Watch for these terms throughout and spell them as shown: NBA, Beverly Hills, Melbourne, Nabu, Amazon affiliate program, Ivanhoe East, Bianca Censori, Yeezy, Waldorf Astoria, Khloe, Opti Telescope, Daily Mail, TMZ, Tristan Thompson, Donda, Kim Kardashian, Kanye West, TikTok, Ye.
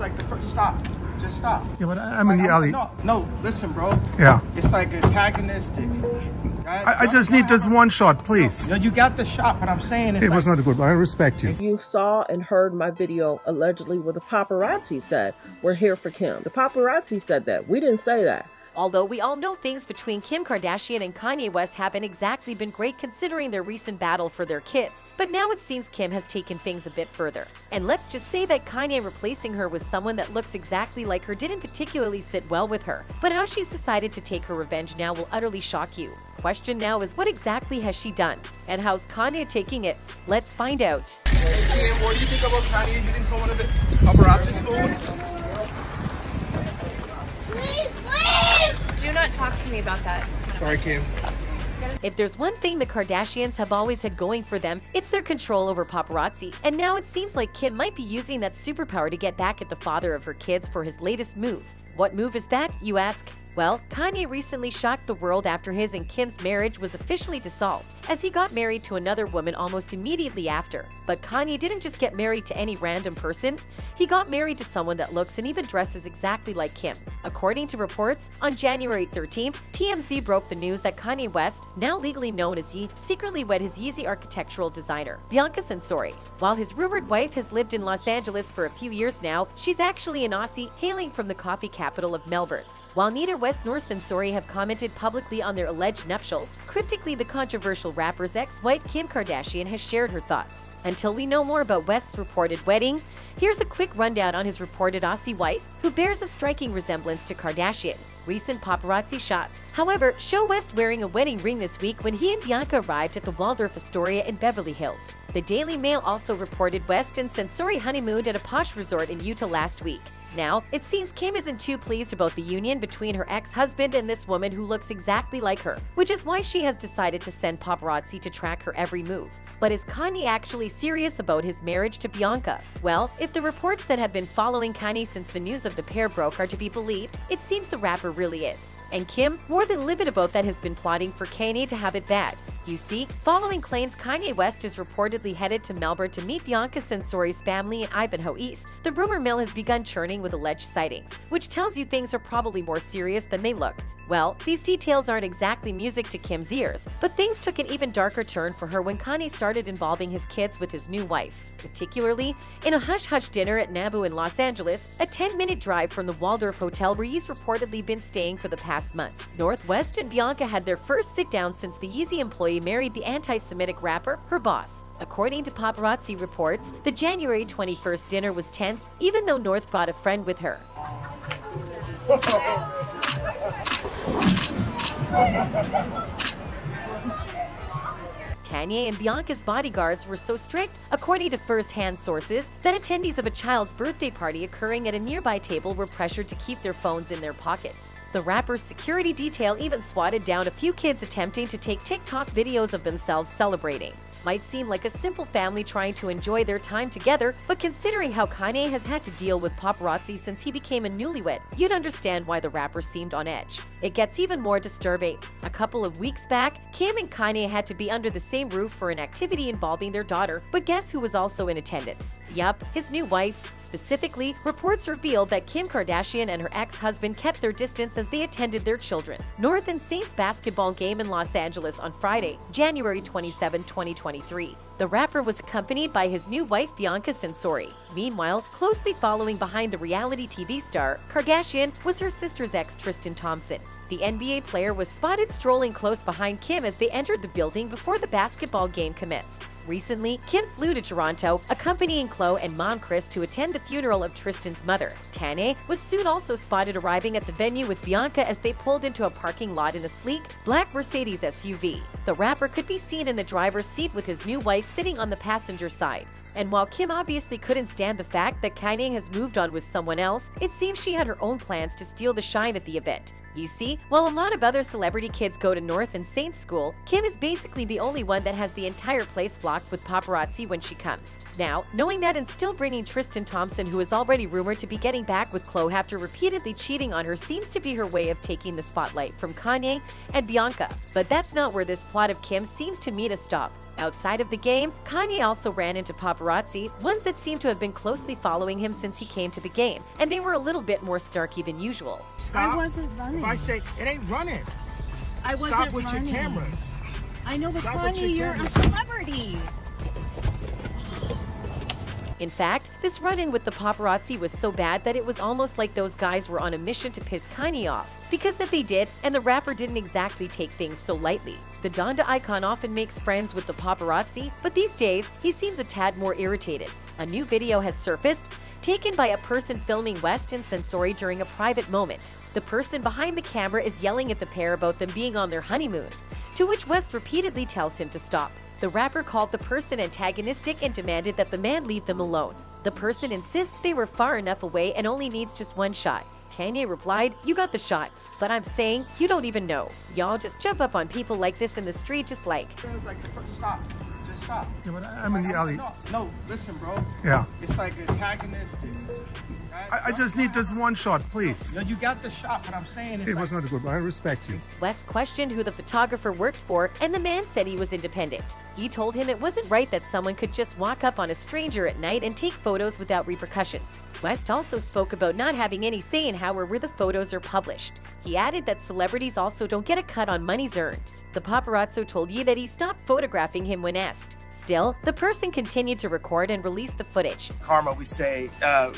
like the first stop. Just stop. Yeah, but I'm like, in the alley. No, listen, bro. Yeah. It's like antagonistic. Right? I just need this one shot, please. No, you got the shot, but I'm saying it's was not good, but I respect you. You saw and heard my video allegedly where the paparazzi said, we're here for Kim. The paparazzi said that. We didn't say that. Although we all know things between Kim Kardashian and Kanye West haven't exactly been great considering their recent battle for their kids. But now it seems Kim has taken things a bit further. And let's just say that Kanye replacing her with someone that looks exactly like her didn't particularly sit well with her. But how she's decided to take her revenge now will utterly shock you. Question now is, what exactly has she done? And how's Kanye taking it? Let's find out. Hey Kim, what do you think about Kanye getting someone at the paparazzi school? Do not talk to me about that. Sorry, Kim. If there's one thing the Kardashians have always had going for them, it's their control over paparazzi. And now it seems like Kim might be using that superpower to get back at the father of her kids for his latest move. What move is that, you ask? Well, Kanye recently shocked the world after his and Kim's marriage was officially dissolved, as he got married to another woman almost immediately after. But Kanye didn't just get married to any random person. He got married to someone that looks and even dresses exactly like Kim. According to reports, on January 13th, TMZ broke the news that Kanye West, now legally known as Ye, secretly wed his Yeezy architectural designer, Bianca Censori. While his rumored wife has lived in Los Angeles for a few years now, she's actually an Aussie hailing from the coffee capital of Melbourne. While neither West nor Censori have commented publicly on their alleged nuptials, cryptically the controversial rapper's ex-wife Kim Kardashian has shared her thoughts. Until we know more about West's reported wedding, here's a quick rundown on his reported Aussie wife, who bears a striking resemblance to Kardashian. Recent paparazzi shots, however, show West wearing a wedding ring this week when he and Bianca arrived at the Waldorf Astoria in Beverly Hills. The Daily Mail also reported West and Censori honeymooned at a posh resort in Utah last week. Now, it seems Kim isn't too pleased about the union between her ex-husband and this woman who looks exactly like her, which is why she has decided to send paparazzi to track her every move. But is Kanye actually serious about his marriage to Bianca? Well, if the reports that have been following Kanye since the news of the pair broke are to be believed, it seems the rapper really is. And Kim, more than livid about that, has been plotting for Kanye to have it bad. You see, following claims Kanye West is reportedly headed to Melbourne to meet Bianca Censori's family in Ivanhoe East, the rumor mill has begun churning with alleged sightings, which tells you things are probably more serious than they look. Well, these details aren't exactly music to Kim's ears, but things took an even darker turn for her when Kanye started involving his kids with his new wife, particularly in a hush-hush dinner at Nabu in Los Angeles, a 10-minute drive from the Waldorf Hotel where he's reportedly been staying for the past months. Northwest and Bianca had their first sit-down since the Yeezy employee married the anti-Semitic rapper, her boss. According to paparazzi reports, the January 21st dinner was tense, even though North brought a friend with her. Kanye and Bianca's bodyguards were so strict, according to first-hand sources, that attendees of a child's birthday party occurring at a nearby table were pressured to keep their phones in their pockets. The rapper's security detail even swatted down a few kids attempting to take TikTok videos of themselves celebrating. Might seem like a simple family trying to enjoy their time together, but considering how Kanye has had to deal with paparazzi since he became a newlywed, you'd understand why the rapper seemed on edge. It gets even more disturbing. A couple of weeks back, Kim and Kanye had to be under the same roof for an activity involving their daughter, but guess who was also in attendance? Yup, his new wife. Specifically, reports revealed that Kim Kardashian and her ex-husband kept their distance as they attended their children. North and Saints basketball game in Los Angeles on Friday, January 27, 2020. The rapper was accompanied by his new wife Bianca Censori. Meanwhile, closely following behind the reality TV star, Kardashian, was her sister's ex Tristan Thompson. The NBA player was spotted strolling close behind Kim as they entered the building before the basketball game commenced. Recently, Kim flew to Toronto, accompanying Khloe and mom Chris to attend the funeral of Tristan's mother. Kanye was soon also spotted arriving at the venue with Bianca as they pulled into a parking lot in a sleek, black Mercedes SUV. The rapper could be seen in the driver's seat with his new wife sitting on the passenger side. And while Kim obviously couldn't stand the fact that Kanye has moved on with someone else, it seems she had her own plans to steal the shine at the event. You see, while a lot of other celebrity kids go to North and Saints school, Kim is basically the only one that has the entire place blocked with paparazzi when she comes. Now, knowing that and still bringing Tristan Thompson, who is already rumored to be getting back with Khloe after repeatedly cheating on her, seems to be her way of taking the spotlight from Kanye and Bianca. But that's not where this plot of Kim seems to meet a stop. Outside of the game, Kanye also ran into paparazzi, ones that seemed to have been closely following him since he came to the game, and they were a little bit more snarky than usual. Stop. I wasn't running. If I say, it ain't running. I wasn't running. Stop with your cameras. I know, but Kanye, you're a celebrity. In fact, this run-in with the paparazzi was so bad that it was almost like those guys were on a mission to piss Kanye off. Because that they did, and the rapper didn't exactly take things so lightly. The Donda icon often makes friends with the paparazzi, but these days, he seems a tad more irritated. A new video has surfaced, taken by a person filming West and Censori during a private moment. The person behind the camera is yelling at the pair about them being on their honeymoon, to which West repeatedly tells him to stop. The rapper called the person antagonistic and demanded that the man leave them alone. The person insists they were far enough away and only needs just one shot. Kanye replied, "You got the shot, but I'm saying you don't even know. Y'all just jump up on people like this in the street just like." It's like, stop, just stop. Yeah, but I'm in the alley. No, listen, bro. Yeah. It's like antagonistic. I just need this one shot, please. No, you got the shot, but I'm saying it was not good, but I respect you. West questioned who the photographer worked for, and the man said he was independent. He told him it wasn't right that someone could just walk up on a stranger at night and take photos without repercussions. West also spoke about not having any say in how or where the photos are published. He added that celebrities also don't get a cut on monies earned. The paparazzo told Ye that he stopped photographing him when asked. Still, the person continued to record and release the footage. Karma, we say,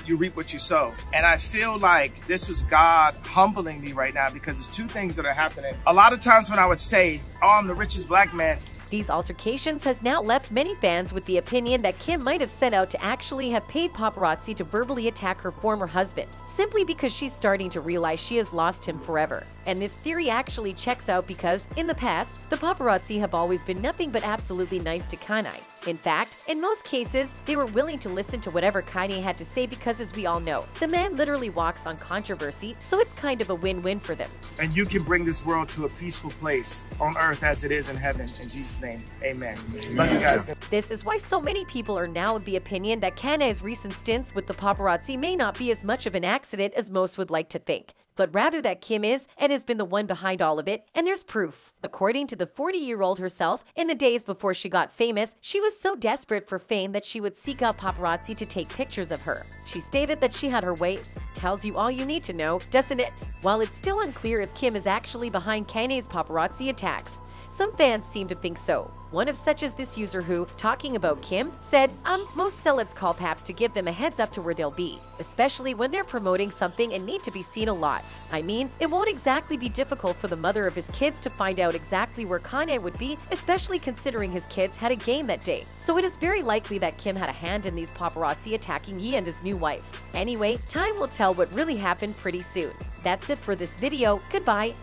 you reap what you sow. And I feel like this is God humbling me right now because there's two things that are happening. A lot of times when I would say, oh, I'm the richest black man, these altercations has now left many fans with the opinion that Kim might have set out to actually have paid paparazzi to verbally attack her former husband, simply because she's starting to realize she has lost him forever. And this theory actually checks out because, in the past, the paparazzi have always been nothing but absolutely nice to Kanye. In fact, in most cases, they were willing to listen to whatever Kanye had to say because, as we all know, the man literally walks on controversy, so it's kind of a win-win for them. And you can bring this world to a peaceful place on earth as it is in heaven, in Jesus' name. Amen. Love you guys. This is why so many people are now of the opinion that Kanye's recent stints with the paparazzi may not be as much of an accident as most would like to think, but rather that Kim is and has been the one behind all of it, and there's proof. According to the 40-year-old herself, in the days before she got famous, she was so desperate for fame that she would seek out paparazzi to take pictures of her. She stated that she had her ways. Tells you all you need to know, doesn't it? While it's still unclear if Kim is actually behind Kanye's paparazzi attacks, some fans seem to think so. One of such is this user who, talking about Kim, said, most celebs call paps to give them a heads up to where they'll be, especially when they're promoting something and need to be seen a lot. I mean, it won't exactly be difficult for the mother of his kids to find out exactly where Kanye would be, especially considering his kids had a game that day. So it is very likely that Kim had a hand in these paparazzi attacking Ye and his new wife. Anyway, time will tell what really happened pretty soon. That's it for this video. Goodbye.